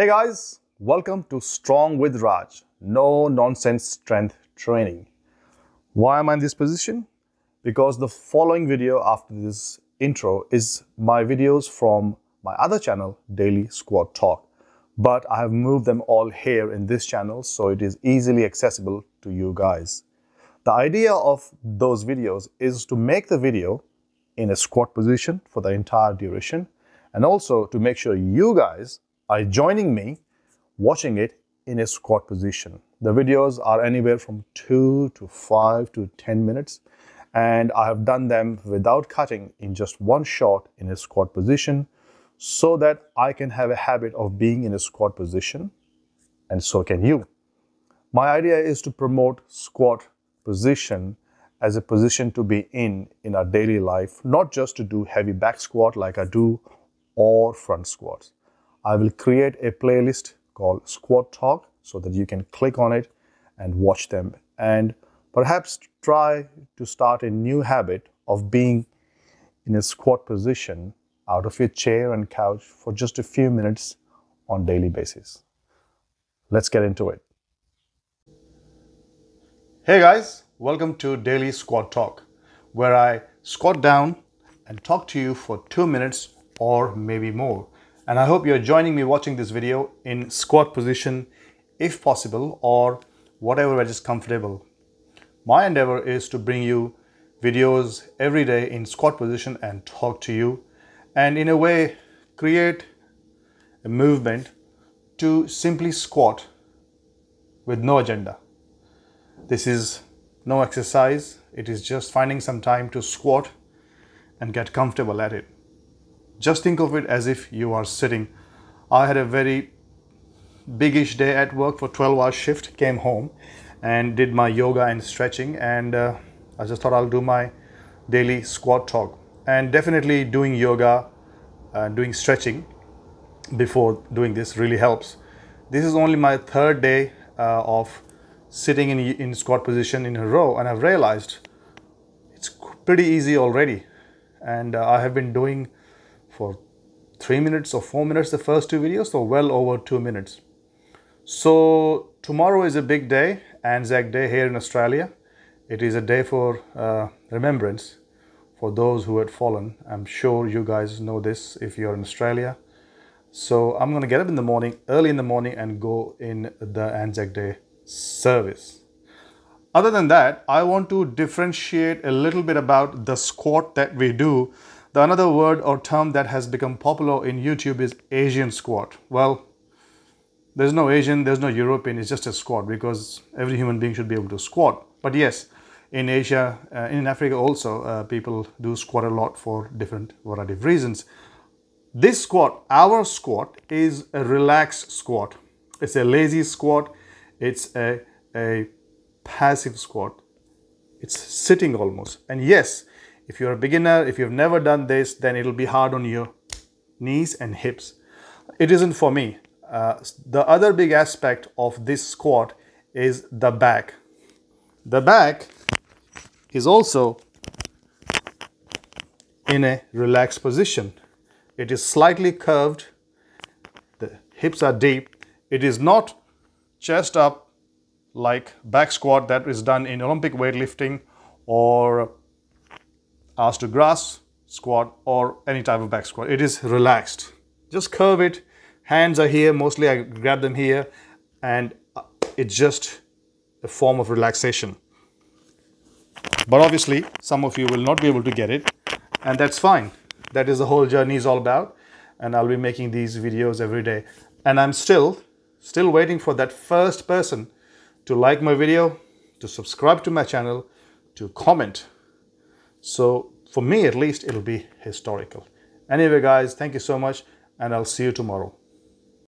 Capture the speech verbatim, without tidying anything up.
Hey guys, welcome to Strong with Raj, no nonsense strength training. Why am I in this position? Because the following video after this intro is my videos from my other channel, Daily Squat Talk. But I have moved them all here in this channel so it is easily accessible to you guys. The idea of those videos is to make the video in a squat position for the entire duration and also to make sure you guys are joining me watching it in a squat position. The videos are anywhere from two to five to ten minutes, and I have done them without cutting in just one shot in a squat position so that I can have a habit of being in a squat position, and so can you. My idea is to promote squat position as a position to be in in our daily life, not just to do heavy back squat like I do or front squats. I will create a playlist called Squat Talk so that you can click on it and watch them and perhaps try to start a new habit of being in a squat position out of your chair and couch for just a few minutes on a daily basis. Let's get into it. Hey guys, welcome to Daily Squat Talk, where I squat down and talk to you for two minutes or maybe more. And I hope you're joining me watching this video in squat position if possible, or whatever is comfortable. My endeavor is to bring you videos every day in squat position and talk to you, and in a way create a movement to simply squat with no agenda. This is no exercise, it is just finding some time to squat and get comfortable at it. Just think of it as if you are sitting. I had a very biggish day at work for twelve hour shift, came home and did my yoga and stretching, and uh, I just thought I'll do my daily squat talk. And definitely doing yoga and doing stretching before doing this really helps. This is only my third day uh, of sitting in, in squat position in a row, and I've realized it's pretty easy already. And uh, I have been doing for three minutes or four minutes the first two videos, so well over two minutes. So tomorrow is a big day, Anzac Day here in Australia. It is a day for uh, remembrance for those who had fallen. I'm sure you guys know this if you're in Australia. So I'm gonna get up in the morning, early in the morning, and go in the Anzac Day service. Other than that, I want to differentiate a little bit about the squat that we do. The another word or term that has become popular in YouTube is Asian squat. Well, there's no Asian, there's no European, it's just a squat, because every human being should be able to squat. But yes, in Asia, uh, in Africa also, uh, people do squat a lot for different variety of reasons. This squat, our squat, is a relaxed squat. It's a lazy squat. It's a, a passive squat. It's sitting almost. And yes, if you're a beginner, if you've never done this, then it'll be hard on your knees and hips. It isn't for me. Uh, the other big aspect of this squat is the back. The back is also in a relaxed position. It is slightly curved, the hips are deep. It is not chest up like back squat that is done in Olympic weightlifting or ass to grass squat or any type of back squat. It is relaxed. Just curve it, hands are here, mostly I grab them here, and it's just a form of relaxation. But obviously, some of you will not be able to get it, and that's fine. That is the whole journey is all about, and I'll be making these videos every day. And I'm still, still waiting for that first person to like my video, to subscribe to my channel, to comment. So for me, at least, it'll be historical. Anyway, guys, thank you so much, and I'll see you tomorrow.